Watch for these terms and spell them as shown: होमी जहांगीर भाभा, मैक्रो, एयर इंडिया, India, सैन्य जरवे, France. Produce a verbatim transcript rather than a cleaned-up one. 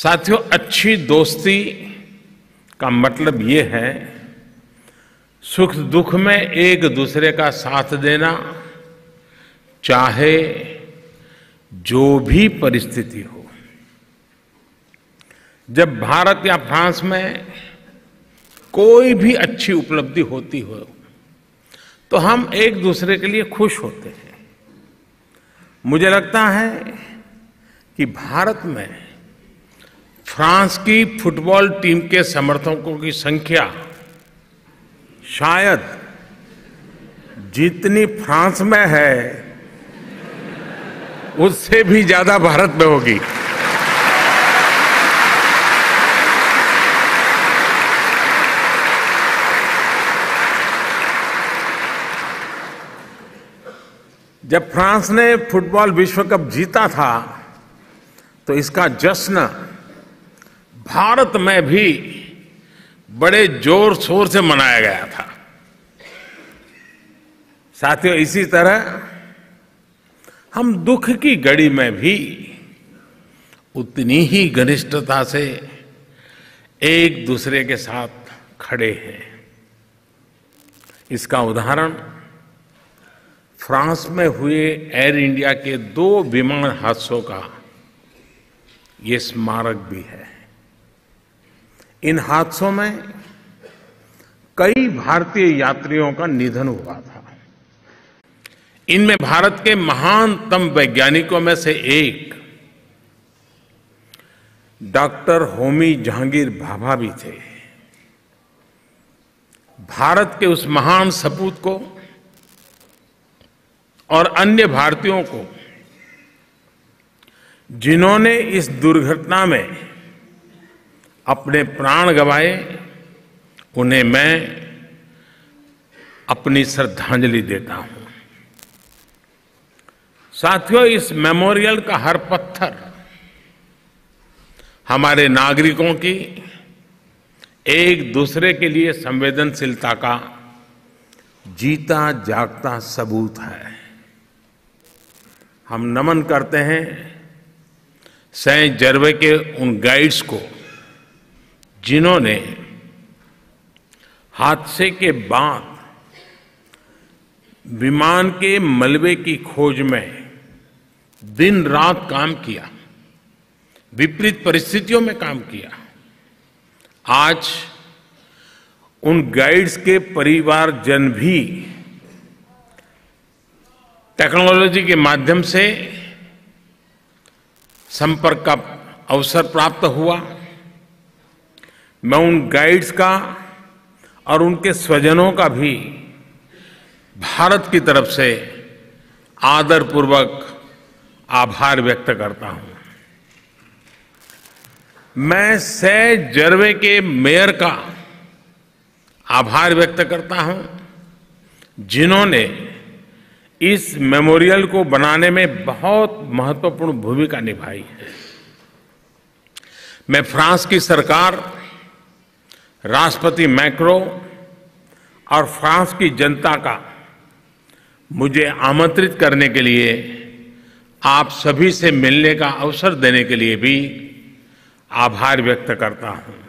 साथियों, अच्छी दोस्ती का मतलब ये है सुख दुख में एक दूसरे का साथ देना, चाहे जो भी परिस्थिति हो। जब भारत या फ्रांस में कोई भी अच्छी उपलब्धि होती हो तो हम एक दूसरे के लिए खुश होते हैं। मुझे लगता है कि भारत में फ्रांस की फुटबॉल टीम के समर्थकों की संख्या शायद जितनी फ्रांस में है उससे भी ज्यादा भारत में होगी। जब फ्रांस ने फुटबॉल विश्व कप जीता था तो इसका जश्न भारत में भी बड़े जोर शोर से मनाया गया था। साथियों, इसी तरह हम दुख की घड़ी में भी उतनी ही घनिष्ठता से एक दूसरे के साथ खड़े हैं। इसका उदाहरण फ्रांस में हुए एयर इंडिया के दो विमान हादसों का ये स्मारक भी है। इन हादसों में कई भारतीय यात्रियों का निधन हुआ था। इनमें भारत के महानतम वैज्ञानिकों में से एक डॉक्टर होमी जहांगीर भाभा भी थे। भारत के उस महान सपूत को और अन्य भारतीयों को जिन्होंने इस दुर्घटना में अपने प्राण गंवाए, उन्हें मैं अपनी श्रद्धांजलि देता हूं। साथियों, इस मेमोरियल का हर पत्थर हमारे नागरिकों की एक दूसरे के लिए संवेदनशीलता का जीता जागता सबूत है। हम नमन करते हैं सैन्य जरवे के उन गाइड्स को जिन्होंने हादसे के बाद विमान के मलबे की खोज में दिन रात काम किया, विपरीत परिस्थितियों में काम किया। आज उन गाइड्स के परिवारजन भी टेक्नोलॉजी के माध्यम से संपर्क का अवसर प्राप्त हुआ। मैं उन गाइड्स का और उनके स्वजनों का भी भारत की तरफ से आदरपूर्वक आभार व्यक्त करता हूं। मैं सैन्य जरवे के मेयर का आभार व्यक्त करता हूं जिन्होंने इस मेमोरियल को बनाने में बहुत महत्वपूर्ण भूमिका निभाई है। मैं फ्रांस की सरकार, राष्ट्रपति मैक्रो और फ्रांस की जनता का मुझे आमंत्रित करने के लिए, आप सभी से मिलने का अवसर देने के लिए भी आभार व्यक्त करता हूं।